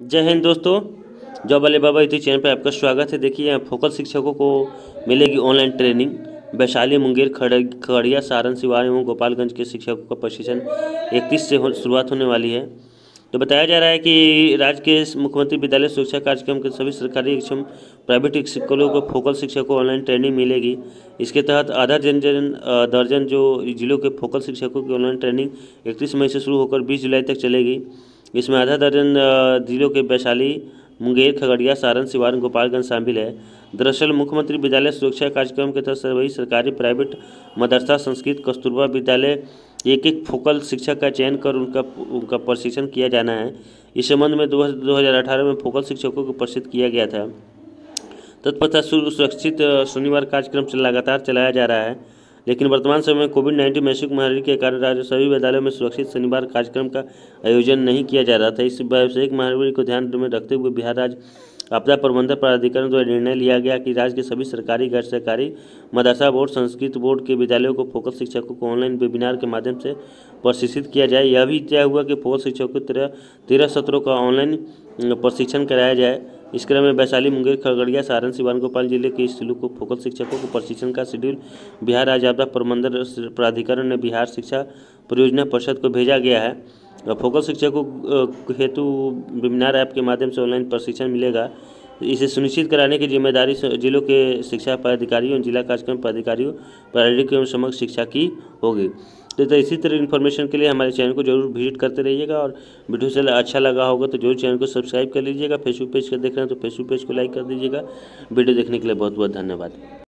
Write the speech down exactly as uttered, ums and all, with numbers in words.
जय हिंद दोस्तों, जॉब वाले बाबा यूट्यूब चैनल पर आपका स्वागत है। देखिए, यहाँ फोकल शिक्षकों को मिलेगी ऑनलाइन ट्रेनिंग। वैशाली, मुंगेर, खगड़िया, सारण, सिवान एवं गोपालगंज के शिक्षकों का प्रशिक्षण इकतीस से हो, शुरुआत होने वाली है। तो बताया जा रहा है कि राज्य के मुख्यमंत्री विद्यालय सुरक्षा कार्यक्रम के सभी सरकारी एवं प्राइवेट स्कूलों को फोकल शिक्षकों को ऑनलाइन ट्रेनिंग मिलेगी। इसके तहत आधा जन जन दर्जन जो जिलों के फोकल शिक्षकों की ऑनलाइन ट्रेनिंग इकतीस मई से शुरू होकर बीस जुलाई तक चलेगी। इसमें आधा दर्जन जिलों के वैशाली, मुंगेर, खगड़िया, सारण, सिवान, गोपालगंज शामिल है। दरअसल मुख्यमंत्री विद्यालय सुरक्षा कार्यक्रम के तहत सभी सरकारी प्राइवेट मदरसा, संस्कृत, कस्तूरबा विद्यालय एक एक फोकल शिक्षक का चयन कर उनका उनका प्रशिक्षण किया जाना है। इस संबंध में दो हज़ार अठारह में फोकल शिक्षकों को प्रशिक्षित किया गया था। तत्पश्चात सुरक्षित शनिवार कार्यक्रम लगातार चलाया जा रहा है, लेकिन वर्तमान समय में कोविड नाइन्टीन वैश्विक महामारी के कारण राज्य सभी विद्यालयों में सुरक्षित शनिवार कार्यक्रम का आयोजन नहीं किया जा रहा था। इस वैश्विक महामारी को ध्यान में रखते हुए बिहार राज्य आपदा प्रबंधन प्राधिकरण द्वारा निर्णय लिया गया कि राज्य के सभी सरकारी, गैर सरकारी, मदरसा बोर्ड, संस्कृत बोर्ड के विद्यालयों को फोकल शिक्षकों को ऑनलाइन वेबिनार के माध्यम से प्रशिक्षित किया जाए। यह भी तय हुआ कि फोकल शिक्षकों को तेरह सत्रों का ऑनलाइन प्रशिक्षण कराया जाए। इस क्रम में वैशाली, मुंगेर, खगड़िया, सारण, सिवान, गोपाल जिले के स्कूलों को फोकल शिक्षकों को प्रशिक्षण का शेड्यूल बिहार राज्य आपदा प्रबंधन प्राधिकरण ने बिहार शिक्षा परियोजना परिषद को भेजा गया है। फोकल शिक्षकों हेतु वेबिनार ऐप के माध्यम से ऑनलाइन प्रशिक्षण मिलेगा। इसे सुनिश्चित कराने की जिम्मेदारी जिलों के शिक्षा पदाधिकारियों एवं जिला कार्यक्रम पदाधिकारियों, प्रारंभिक एवं समग्र शिक्षा की होगी। तो इसी तरह इन्फॉर्मेशन के लिए हमारे चैनल को जरूर विजिट करते रहिएगा, और वीडियो से अच्छा लगा होगा तो जरूर चैनल को सब्सक्राइब कर लीजिएगा। फेसबुक पेज पर देख रहे हैं तो फेसबुक पेज को लाइक कर दीजिएगा। वीडियो देखने के लिए बहुत बहुत धन्यवाद।